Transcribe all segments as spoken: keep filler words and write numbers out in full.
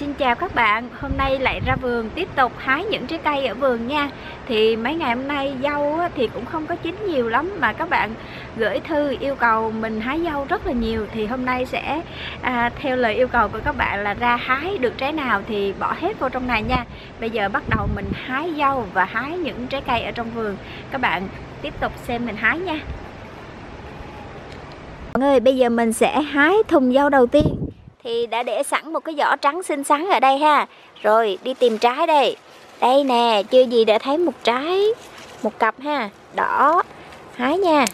Xin chào các bạn, hôm nay lại ra vườn tiếp tục hái những trái cây ở vườn nha. Thì mấy ngày hôm nay dâu thì cũng không có chín nhiều lắm mà các bạn gửi thư yêu cầu mình hái dâu rất là nhiều. Thì hôm nay sẽ à, theo lời yêu cầu của các bạn là ra hái được trái nào thì bỏ hết vô trong này nha. Bây giờ bắt đầu mình hái dâu và hái những trái cây ở trong vườn. Các bạn tiếp tục xem mình hái nha. Mọi người, bây giờ mình sẽ hái thùng dâu đầu tiên. Thì đã để sẵn một cái vỏ trắng xinh xắn ở đây ha. Rồi đi tìm trái đây. Đây nè, chưa gì đã thấy một trái, một cặp ha. Đỏ, hái nha.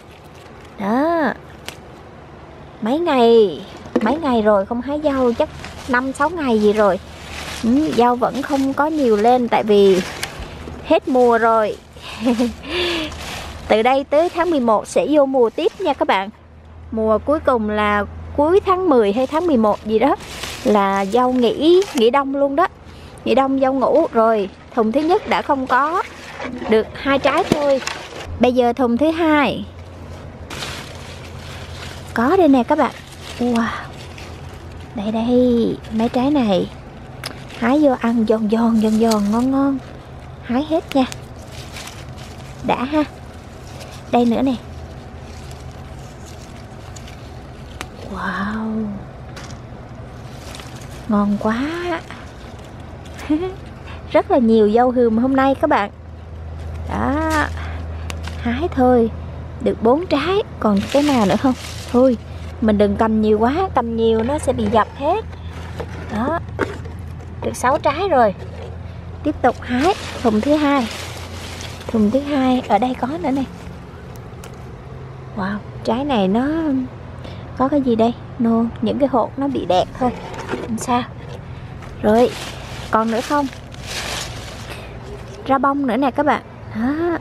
Đó. Mấy ngày, mấy ngày rồi không hái dâu, chắc năm sáu ngày gì rồi. ừ, Dâu vẫn không có nhiều lên tại vì hết mùa rồi. Từ đây tới tháng mười một sẽ vô mùa tiếp nha các bạn. Mùa cuối cùng là cuối tháng mười hay tháng mười một gì đó là dâu nghỉ nghỉ đông luôn đó, nghỉ đông dâu ngủ. Rồi thùng thứ nhất đã không có được hai trái thôi. Bây giờ thùng thứ hai có đây nè các bạn. Wow, đây đây mấy trái này hái vô ăn giòn giòn giòn giòn ngon ngon, hái hết nha, đã ha. Đây nữa nè. Wow, ngon quá. Rất là nhiều dâu hườm hôm nay các bạn. Đó, hái thôi được bốn trái, còn cái nào nữa không? Thôi mình đừng cầm nhiều quá, cầm nhiều nó sẽ bị dập hết. Đó, được sáu trái rồi. Tiếp tục hái thùng thứ hai. Thùng thứ hai ở đây có nữa nè. Wow, trái này nó có cái gì đây? Nô, no, những cái hột nó bị đẹp thôi, làm sao. Rồi, còn nữa không? Ra bông nữa nè các bạn. Đó.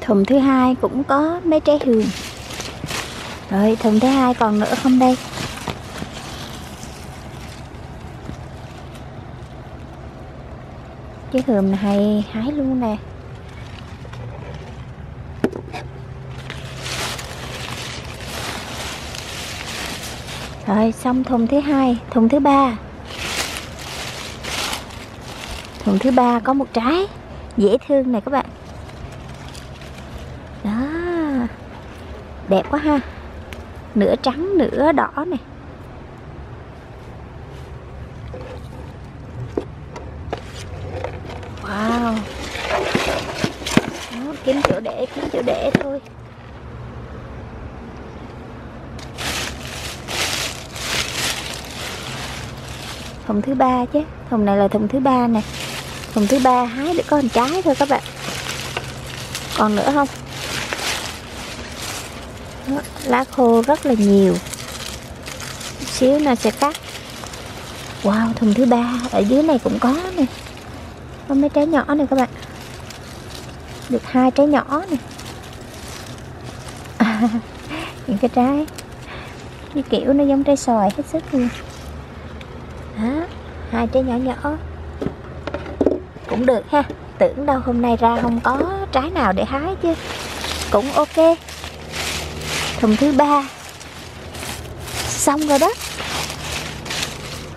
Thùng thứ hai cũng có mấy trái hường. Rồi, thùng thứ hai còn nữa không đây? Trái hường này hái luôn nè. Rồi xong thùng thứ hai, thùng thứ ba. Thùng thứ ba có một trái dễ thương này các bạn. Đó, đẹp quá ha. Nửa trắng nửa đỏ này. Wow. Đó, kiếm chỗ để, kiếm chỗ để thôi. Thùng thứ ba chứ, thùng này là thùng thứ ba nè. Thùng thứ ba hái được có một trái thôi các bạn. Còn nữa không? Đó, lá khô rất là nhiều. Xíu nữa sẽ cắt. Wow, thùng thứ ba ở dưới này cũng có nè. Có mấy trái nhỏ nè các bạn. Được hai trái nhỏ nè. À, những cái trái cái kiểu nó giống trái xoài hết sức luôn. Đó, hai trái nhỏ nhỏ cũng được ha. Tưởng đâu hôm nay ra không có trái nào để hái chứ cũng ok. Thùng thứ ba xong rồi đó.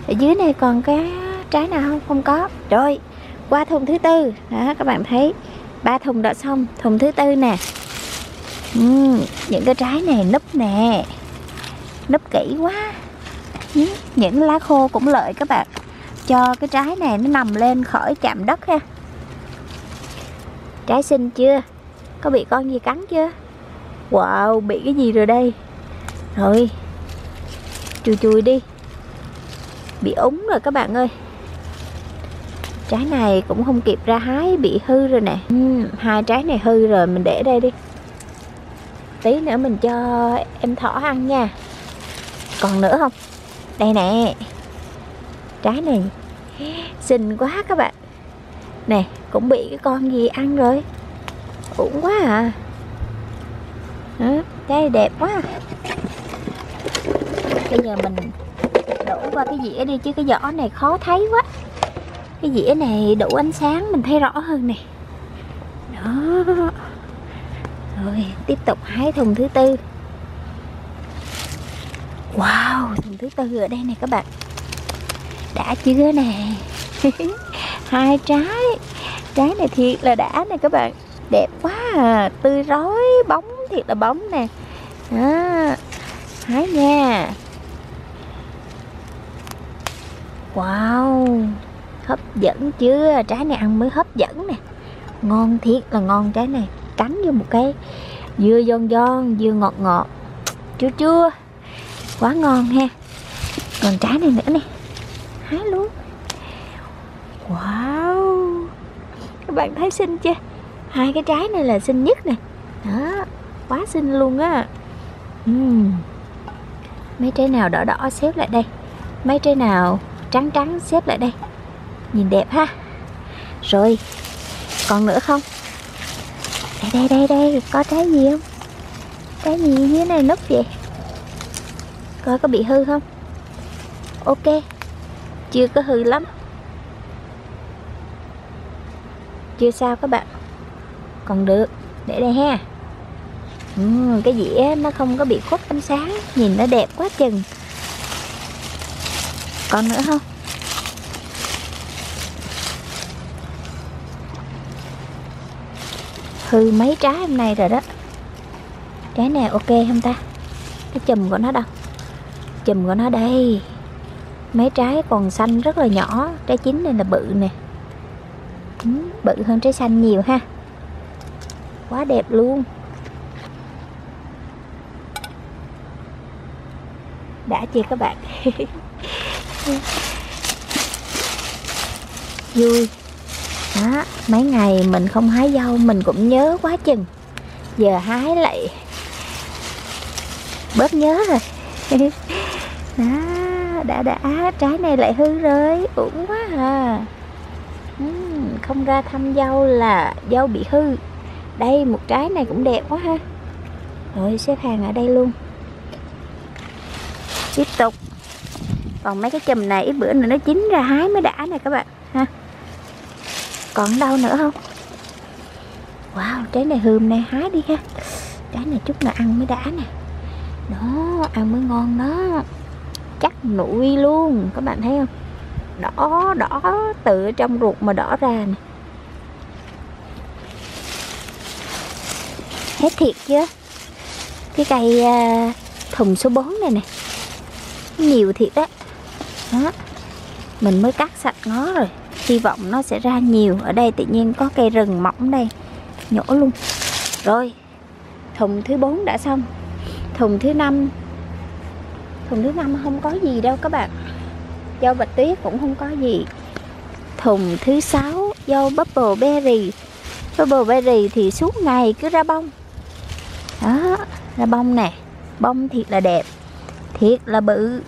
Ở dưới này còn cái trái nào không? Không có. Rồi qua thùng thứ tư. Đó, các bạn thấy ba thùng đã xong. Thùng thứ tư nè. uhm, Những cái trái này núp nè, núp kỹ quá. Những lá khô cũng lợi các bạn, cho cái trái này nó nằm lên khỏi chạm đất ha. Trái xinh chưa? Có bị con gì cắn chưa? Wow, bị cái gì rồi đây? Rồi, chùi chùi đi. Bị úng rồi các bạn ơi. Trái này cũng không kịp ra hái, bị hư rồi nè. uhm, Hai trái này hư rồi, mình để đây đi. Tí nữa mình cho em thỏ ăn nha. Còn nữa không? Đây nè, trái này xinh quá các bạn. Nè, cũng bị cái con gì ăn rồi. Uổng quá à. Đó, trái này đẹp quá. Bây giờ mình đổ qua cái dĩa đi chứ cái giỏ này khó thấy quá. Cái dĩa này đủ ánh sáng mình thấy rõ hơn nè. Đó. Rồi, tiếp tục hái thùng thứ tư. Wow, thùng thứ tư ở đây này các bạn. đã chưa nè. Hai trái, trái này thiệt là đã nè các bạn, đẹp quá à. Tươi rói, bóng thiệt là bóng nè. Đó, hái nha. Wow, hấp dẫn chưa, trái này ăn mới hấp dẫn nè. Ngon thiệt là ngon trái này, cắn vô một cái dưa giòn giòn, dưa ngọt ngọt, chua chua, quá ngon ha. Còn trái này nữa nè, hái luôn. Wow, các bạn thấy xinh chưa? Hai cái trái này là xinh nhất nè. Đó, quá xinh luôn á. uhm. Mấy trái nào đỏ đỏ xếp lại đây, mấy trái nào trắng trắng xếp lại đây, nhìn đẹp ha. Rồi, còn nữa không? Đây đây đây đây, có trái gì không? Trái gì dưới này núp vậy? Coi có bị hư không? Ok, chưa có hư lắm. Chưa sao các bạn, còn được, để đây ha. uhm, Cái dĩa nó không có bị khuất ánh sáng, nhìn nó đẹp quá chừng. Còn nữa không? Hư mấy trái hôm nay rồi đó. Trái này ok không ta? Cái chùm của nó đâu? Chùm của nó đây. Mấy trái còn xanh rất là nhỏ. Trái chín này là bự nè. Bự hơn trái xanh nhiều ha. Quá đẹp luôn. Đã chưa các bạn? Vui. Đó, mấy ngày mình không hái dâu mình cũng nhớ quá chừng. Giờ hái lại bớt nhớ rồi. Đó, đã đã, trái này lại hư rồi, uổng quá à. Không ra thăm dâu là dâu bị hư. Đây, một trái này cũng đẹp quá ha. Rồi, xếp hàng ở đây luôn. Tiếp tục. Còn mấy cái chùm này ít bữa nữa nó chín ra hái mới đã nè các bạn ha. Còn đâu nữa không? Wow, trái này hươm này, hái đi ha. Trái này chút nữa ăn mới đã nè. Đó, ăn mới ngon đó. Chắc nụi luôn, các bạn thấy không? Đỏ, đỏ từ trong ruột mà đỏ ra nè. Hết thiệt chứ. Cái cây uh, thùng số bốn này nè, nhiều thiệt đó. Đó, mình mới cắt sạch nó rồi, hy vọng nó sẽ ra nhiều. Ở đây tự nhiên có cây rừng mỏng đây, nhổ luôn. Rồi, thùng thứ bốn đã xong. Thùng thứ năm, thùng thứ năm không có gì đâu các bạn, dâu bạch tuyết cũng không có gì. Thùng thứ sáu, dâu bubble berry. Bubble berry thì suốt ngày cứ ra bông. Đó, ra bông nè, bông thiệt là đẹp, thiệt là bự,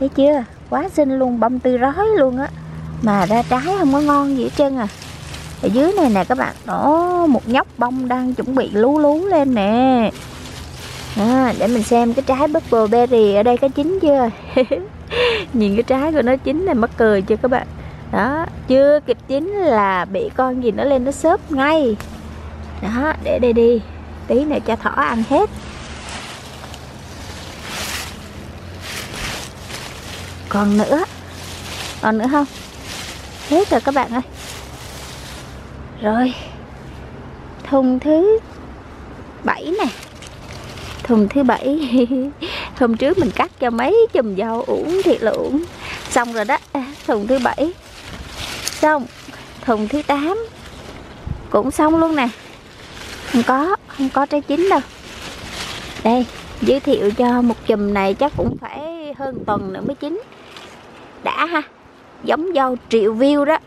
thấy chưa, quá xinh luôn, bông tươi rói luôn á. Mà ra trái không có ngon gì hết trơn à. Ở dưới này nè các bạn, đó, một nhóc bông đang chuẩn bị lú lú lên nè. À, để mình xem cái trái bubble berry ở đây có chín chưa. Nhìn cái trái của nó chín này mắc cười chưa các bạn. Đó, chưa kịp chín là bị con gì nó lên nó xớp ngay. Đó, để đây đi, tí nữa cho thỏ ăn hết. Còn nữa, còn nữa không? Hết rồi các bạn ơi. Rồi, thùng thứ bảy nè. Thùng thứ bảy. Hôm trước mình cắt cho mấy chùm dâu, uổng thiệt là uổng. Xong rồi đó, thùng thứ bảy. Xong, thùng thứ tám cũng xong luôn nè. Không có, không có trái chín đâu. Đây, giới thiệu cho một chùm này chắc cũng phải hơn tuần nữa mới chín. Đã ha, giống dâu triệu view đó.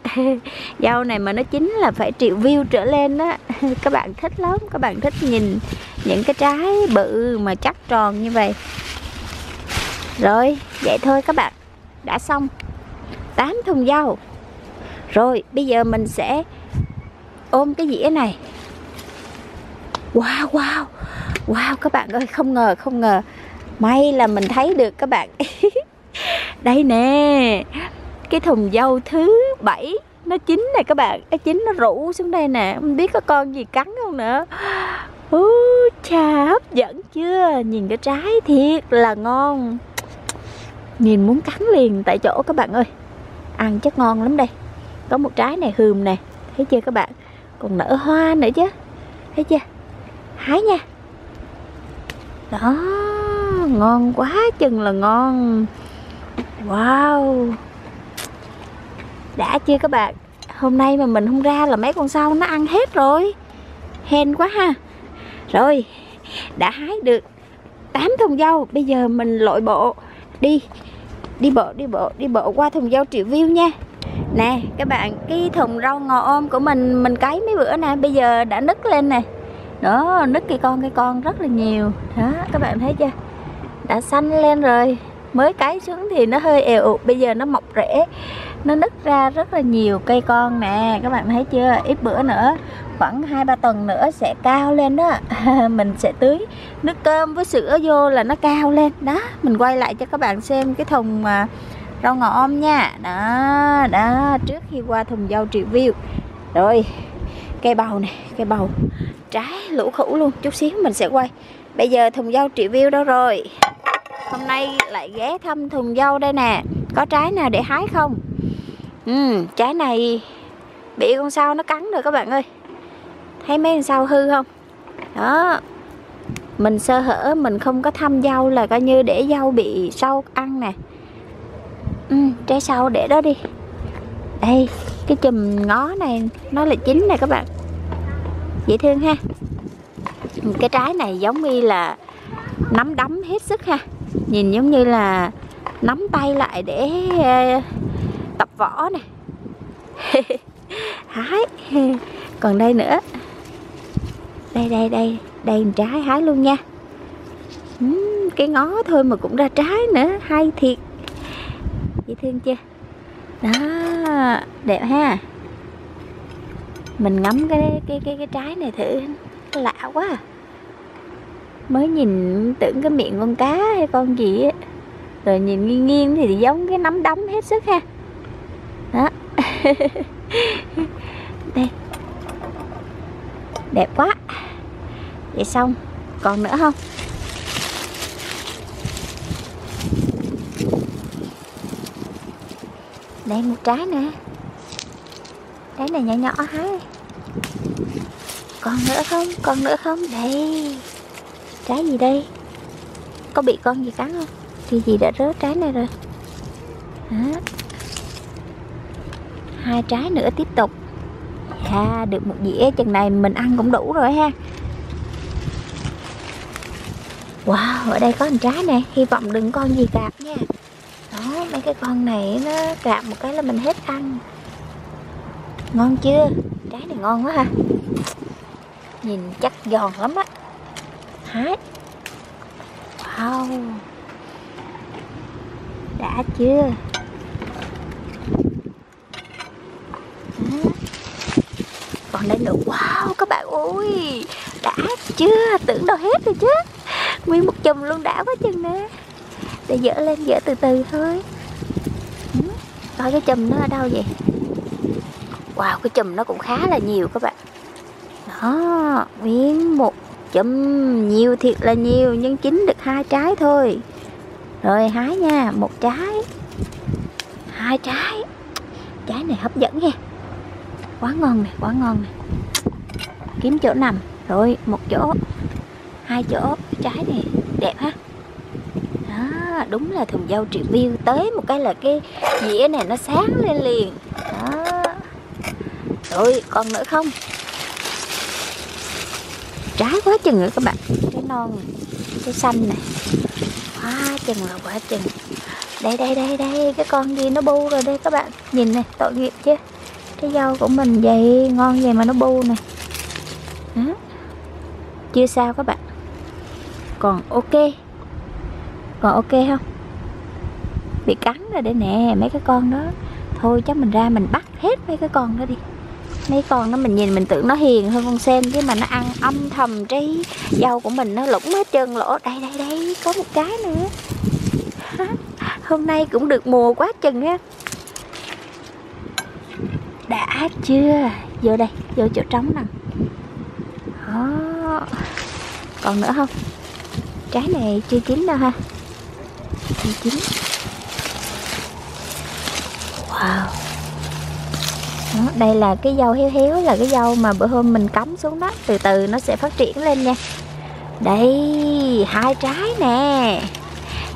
Dâu này mà nó chín là phải triệu view trở lên đó. Các bạn thích lắm, các bạn thích nhìn những cái trái bự mà chắc tròn như vậy. Rồi, vậy thôi các bạn, đã xong tám thùng dâu. Rồi, bây giờ mình sẽ ôm cái dĩa này. Wow, wow, wow các bạn ơi, không ngờ, không ngờ. May là mình thấy được các bạn. Đây nè, cái thùng dâu thứ bảy nó chín này các bạn, cái chín nó rủ xuống đây nè, không biết có con gì cắn không nữa. Ú chà, hấp dẫn chưa, nhìn cái trái thiệt là ngon. Nhìn muốn cắn liền tại chỗ các bạn ơi. Ăn chắc ngon lắm đây. Có một trái này hườm nè, thấy chưa các bạn? Còn nở hoa nữa chứ, thấy chưa? Hái nha. Đó, ngon quá chừng là ngon. Wow, đã chưa các bạn? Hôm nay mà mình không ra là mấy con sau nó ăn hết rồi. Hên quá ha. Rồi, đã hái được tám thùng dâu. Bây giờ mình lội bộ đi, đi bộ đi bộ đi bộ qua thùng dâu Triệu View nha. Nè các bạn, cái thùng rau ngò ôm của mình mình cấy mấy bữa nè, bây giờ đã nứt lên nè. Đó, nứt cây con cây con rất là nhiều. Đó, các bạn thấy chưa? Đã xanh lên rồi. Mới cấy xuống thì nó hơi èo ụt, bây giờ nó mọc rễ, nó nứt ra rất là nhiều cây con nè. Các bạn thấy chưa? Ít bữa nữa, khoảng hai ba tuần nữa sẽ cao lên đó. Mình sẽ tưới nước cơm với sữa vô là nó cao lên. Đó, mình quay lại cho các bạn xem cái thùng rau ngò om nha. Đó, đó, trước khi qua thùng dâu Triệu View. Rồi, cây bầu nè, cây bầu trái lũ khủ luôn. Chút xíu mình sẽ quay. Bây giờ thùng dâu Triệu View đâu rồi? Hôm nay lại ghé thăm thùng dâu đây nè. Có trái nào để hái không? Ừ, trái này bị con sao nó cắn rồi các bạn ơi. Thấy mấy con sao hư không? Đó, mình sơ hở, mình không có thăm dâu là coi như để dâu bị sâu ăn nè. Ừ, trái sau để đó đi. Đây, cái chùm ngó này nó là chín nè các bạn. Dễ thương ha. Cái trái này giống như là nắm đấm hết sức ha. Nhìn giống như là nắm tay lại để tập võ nè. Hái. Còn đây nữa. Đây đây đây, đây trái hái luôn nha. uhm, Cái ngó thôi mà cũng ra trái nữa, hay thiệt. Dễ thương chưa? Đó, đẹp ha. Mình ngắm cái cái cái, cái trái này thử, lạ quá à. Mới nhìn tưởng cái miệng con cá hay con gì ấy. Rồi nhìn nghiêng nghiêng thì giống cái nắm đấm hết sức ha. Đó. Đây. Đẹp quá. Vậy xong, còn nữa không? Đây một trái nè. Trái này nhỏ nhỏ hái. Còn nữa không? Còn nữa không? Đây. Trái gì đây? Có bị con gì cắn không? Thì gì đã rớt trái này rồi. Đó. Hai trái nữa tiếp tục. À, được một dĩa, chừng này mình ăn cũng đủ rồi ha. Wow, ở đây có một trái nè. Hy vọng đừng con gì cạp nha. Đó, mấy cái con này nó cạp một cái là mình hết ăn. Ngon chưa? Trái này ngon quá ha. Nhìn chắc giòn lắm á. Hái. Wow, đã chưa? Đó. Còn đây nữa. Wow các bạn ơi, đã chưa? Tưởng đâu hết rồi chứ. Nguyên một chùm luôn, đã quá chừng nè. Để dỡ lên, dỡ từ từ thôi. Coi cái chùm nó ở đâu vậy? Wow, cái chùm nó cũng khá là nhiều các bạn. Đó, nguyên một chùm, nhiều thiệt là nhiều, nhưng chín được hai trái thôi. Rồi hái nha, một trái, hai trái. Trái này hấp dẫn nha. Quá ngon nè, quá ngon nè. Kiếm chỗ nằm. Rồi, một chỗ, hai chỗ. Trái này đẹp ha. Đó, đúng là thùng dâu Triệu View. Tới một cái là cái dĩa này nó sáng lên liền. Đó. Rồi, còn nữa không? Trái quá chừng rồi các bạn. Trái non, trái xanh nè. Quá chừng là quá chừng. Đây, đây, đây, đây. Cái con gì nó bu rồi đây các bạn. Nhìn nè, tội nghiệp chứ. Cái dâu của mình vậy, ngon vậy mà nó bu nè. Đó. Chưa sao các bạn. Còn ok. Còn ok không? Bị cắn rồi đây nè, mấy cái con đó. Thôi chắc mình ra mình bắt hết mấy cái con đó đi. Mấy con đó mình nhìn mình tưởng nó hiền hơn con sen, chứ mà nó ăn âm thầm trái dâu của mình, nó lủng hết trơn lỗ. Đây đây đây, có một cái nữa. Hôm nay cũng được mùa quá chừng á. Đã chưa? Vô đây, vô chỗ trống nè. Đó. Còn nữa không? Trái này chưa chín đâu ha. Chưa chín. đây là cái dâu héo héo, là cái dâu mà bữa hôm mình cắm xuống đó, từ từ nó sẽ phát triển lên nha. Đây, hai trái nè,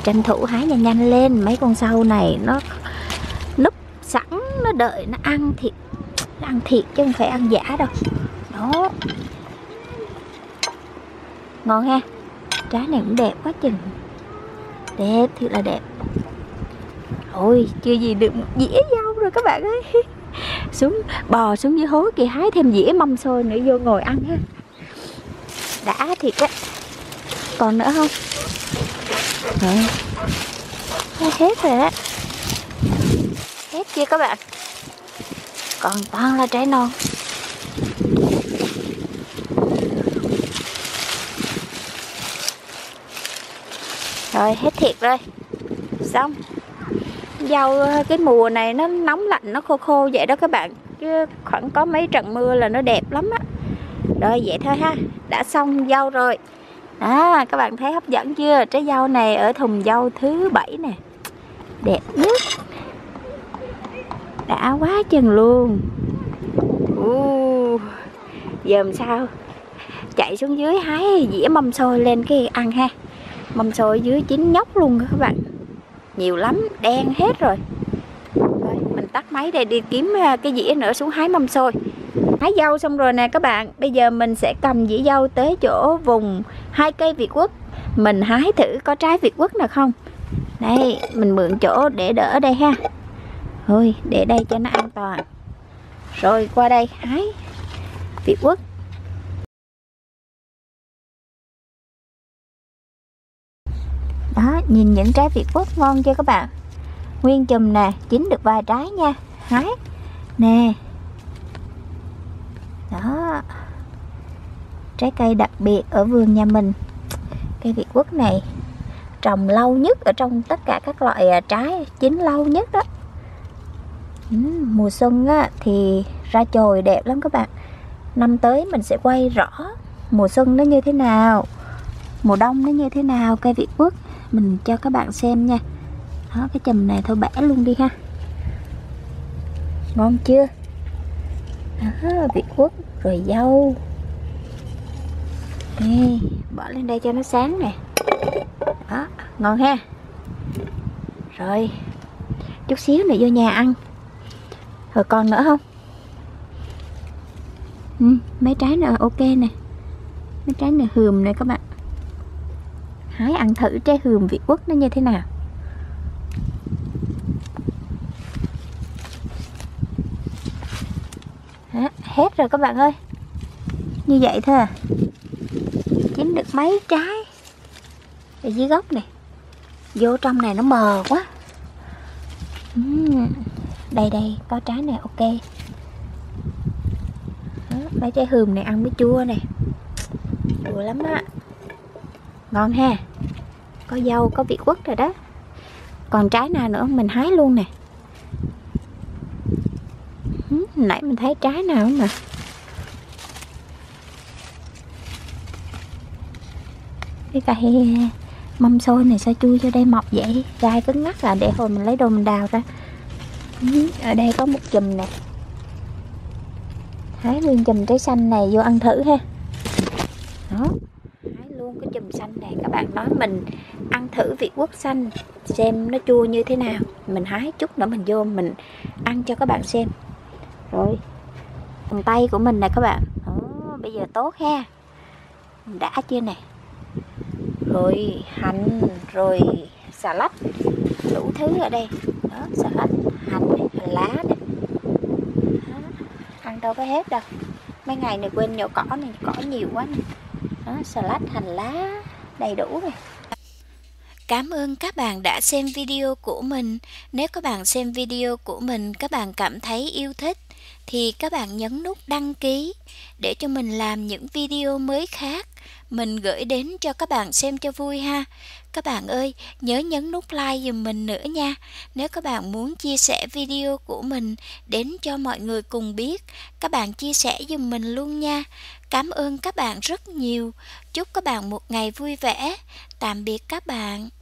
tranh thủ hái nhanh nhanh lên. Mấy con sâu này nó núp sẵn, nó đợi nó ăn thịt, nó ăn thịt chứ không phải ăn giả đâu. Đó, ngon ha. Trái này cũng đẹp quá chừng, đẹp thiệt là đẹp. Ôi, chưa gì được một dĩa dâu rồi các bạn ơi. Xuống, bò xuống dưới hố kìa, hái thêm dĩa mâm xôi nữa vô ngồi ăn ha. Đã thiệt á. Còn nữa không? Rồi, hết rồi đó. Hết chưa các bạn? Còn toàn là trái non. Rồi, hết thiệt rồi. Xong. Dâu cái mùa này nó nóng lạnh, nó khô khô vậy đó các bạn. Chứ khoảng có mấy trận mưa là nó đẹp lắm á. Rồi vậy thôi ha, đã xong dâu rồi. À, các bạn thấy hấp dẫn chưa? Trái dâu này ở thùng dâu thứ bảy nè, đẹp nhất, đã quá chừng luôn. uh, Giờ làm sao? Chạy xuống dưới hái dĩa mâm xôi lên cái ăn ha. Mâm xôi dưới chín nhóc luôn các bạn, nhiều lắm, đen hết rồi. Rồi mình tắt máy để đi kiếm cái dĩa nữa xuống hái mâm xôi. Hái dâu xong rồi nè các bạn, bây giờ mình sẽ cầm dĩa dâu tới chỗ vùng hai cây Việt Quất, mình hái thử có trái Việt Quất nào không. Đây, mình mượn chỗ để đỡ đây ha. Thôi, để đây cho nó an toàn. Rồi qua đây hái Việt Quất. Đó, nhìn những trái Việt Quất ngon chưa các bạn? Nguyên chùm nè, chín được vài trái nha. Hái nè. Đó, trái cây đặc biệt ở vườn nhà mình. Cây Việt Quất này trồng lâu nhất ở trong tất cả các loại trái, chín lâu nhất đó. Ừ, mùa xuân á, thì ra chồi đẹp lắm các bạn. Năm tới mình sẽ quay rõ mùa xuân nó như thế nào, mùa đông nó như thế nào cây Việt Quất, mình cho các bạn xem nha. Đó, cái chùm này thôi bẻ luôn đi ha. Ngon chưa? Đó, Việt Quất rồi dâu. Đây, bỏ lên đây cho nó sáng nè. Đó, ngon ha. Rồi, chút xíu nữa vô nhà ăn. Rồi còn nữa không? Ừ, mấy trái nữa ok nè. Mấy trái này hườm nè các bạn. Hái ăn thử trái hườm Việt Quất nó như thế nào. Đó, hết rồi các bạn ơi. Như vậy thôi à. Chín được mấy trái ở dưới gốc này. Vô trong này nó mờ quá. uhm, Đây đây, có trái này ok. Đó, mấy trái hườm này ăn với chua nè, chua lắm á. Ngon ha. Có dâu, có Việt Quất rồi đó. Còn trái nào nữa mình hái luôn nè. Nãy mình thấy trái nào không nè. Cái cây mâm xôi này sao chui vô đây mọc vậy? Gai cứng ngắt à, để hồi mình lấy đồ mình đào ra. Ở đây có một chùm nè. Hái nguyên chùm trái xanh này vô ăn thử ha. Đó, cái chùm xanh này các bạn nói mình ăn thử Việt Quất xanh xem nó chua như thế nào. Mình hái chút nữa mình vô mình ăn cho các bạn xem. Rồi, bàn tay của mình nè các bạn. Ồ, bây giờ tốt ha. Đã chưa nè. Rồi hành, rồi xà lách, đủ thứ ở đây. Đó, xà lách, hành, hành lá này. Đó, ăn đâu có hết đâu. Mấy ngày này quên nhổ cỏ này, cỏ nhiều quá nè. Đó, salad, hành lá đầy đủ rồi. Cảm ơn các bạn đã xem video của mình. Nếu các bạn xem video của mình, các bạn cảm thấy yêu thích thì các bạn nhấn nút đăng ký để cho mình làm những video mới khác, mình gửi đến cho các bạn xem cho vui ha. Các bạn ơi, nhớ nhấn nút like giùm mình nữa nha. Nếu các bạn muốn chia sẻ video của mình đến cho mọi người cùng biết, các bạn chia sẻ giùm mình luôn nha. Cảm ơn các bạn rất nhiều. Chúc các bạn một ngày vui vẻ. Tạm biệt các bạn.